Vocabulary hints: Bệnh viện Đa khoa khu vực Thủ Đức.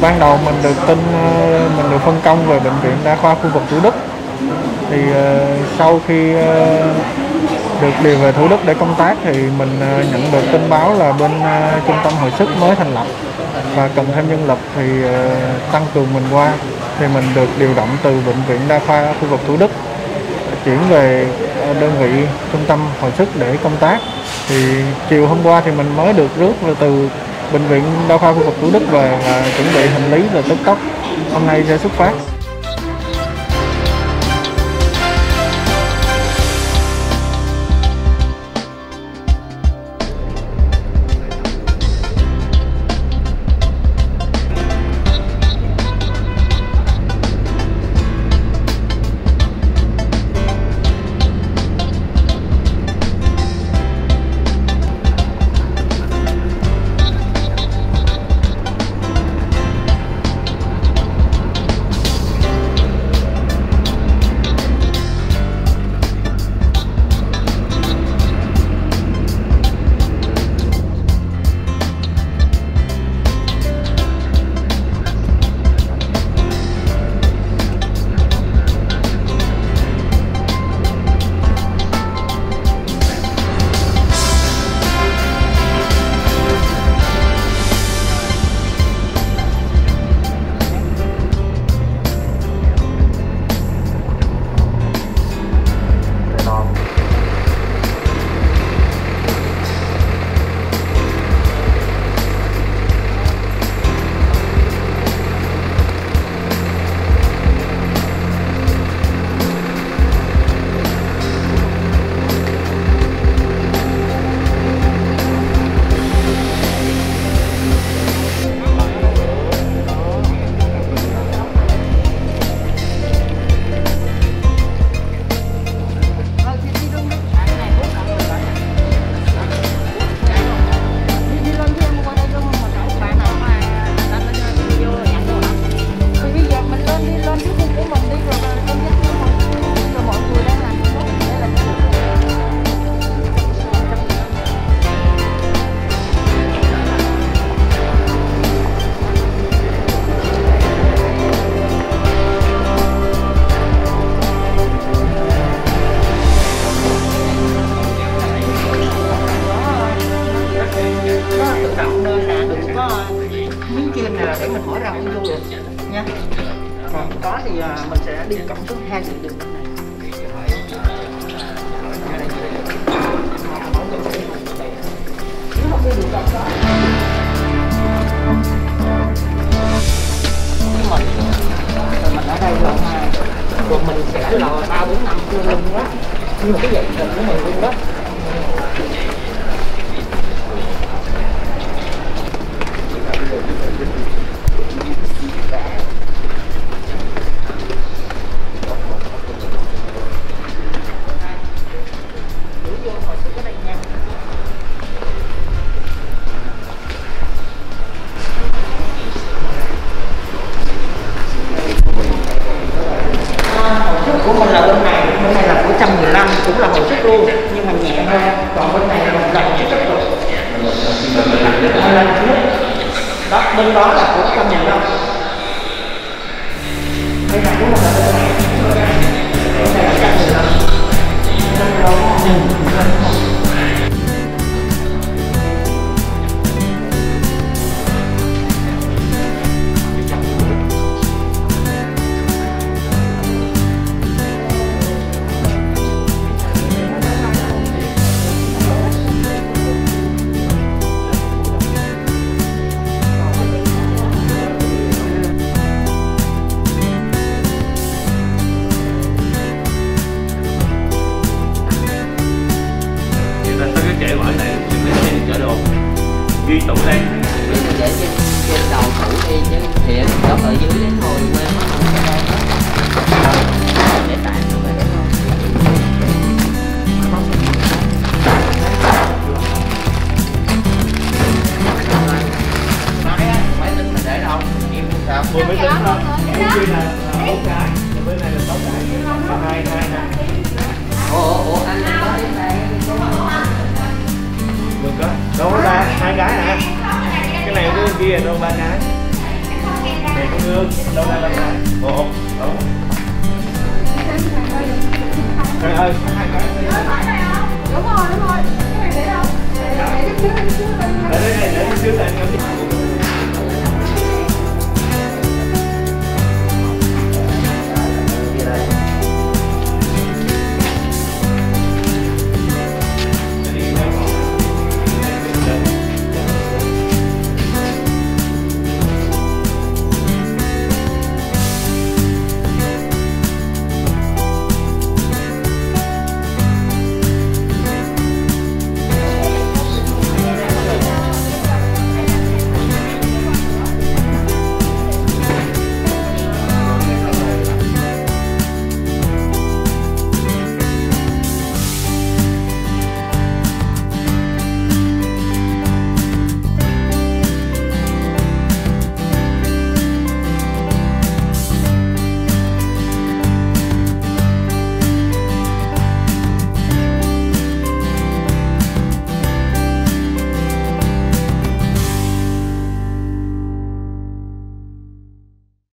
Ban đầu mình được tin mình được phân công về Bệnh viện Đa khoa khu vực Thủ Đức. Thì sau khi được điều về Thủ Đức để công tác thì mình nhận được tin báo là bên trung tâm hồi sức mới thành lập và cần thêm nhân lực thì tăng cường mình qua. Thì mình được điều động từ Bệnh viện Đa khoa khu vực Thủ Đức chuyển về đơn vị trung tâm hồi sức để công tác. Thì chiều hôm qua thì mình mới được rước từ Bệnh viện Đa khoa khu vực Thủ Đức về và chuẩn bị hành lý rồi tức tốc hôm nay sẽ xuất phát. Để mình mở ra không vô được nha. Còn có thì mình sẽ đi cộng số 2 đường đường này. Nếu không đi đường cộng đó. Mình ở đây rồi mà mình sẽ lò 3-4 năm chưa luôn đó. Nhưng mà cái dạng tình của mình luôn đó. Của mình là bên này là 115 cũng là hồi sức luôn nhưng mà nhẹ hơn, còn bên này là mình làm hồi sức rồi. Đó, bên đó là của 115. Đây là của mình là bên này. Bên này là 115. Nên đó ghi tủ lên để trên đầu tủ đi chứ thiệt đó ở dưới đấy thôi quên để tại luôn rồi đúng không? Máy tính mình để đâu? Em sao? Tôi mới tính thôi. Em kia là 4 cái, bữa nay là 6 cái, 2 nè. Ủa anh có cái này được đó. Đâu 2 cái nè. Cái này cái kia đâu 3 cái. Đúng rồi, cái này để đâu? Để đi xíu.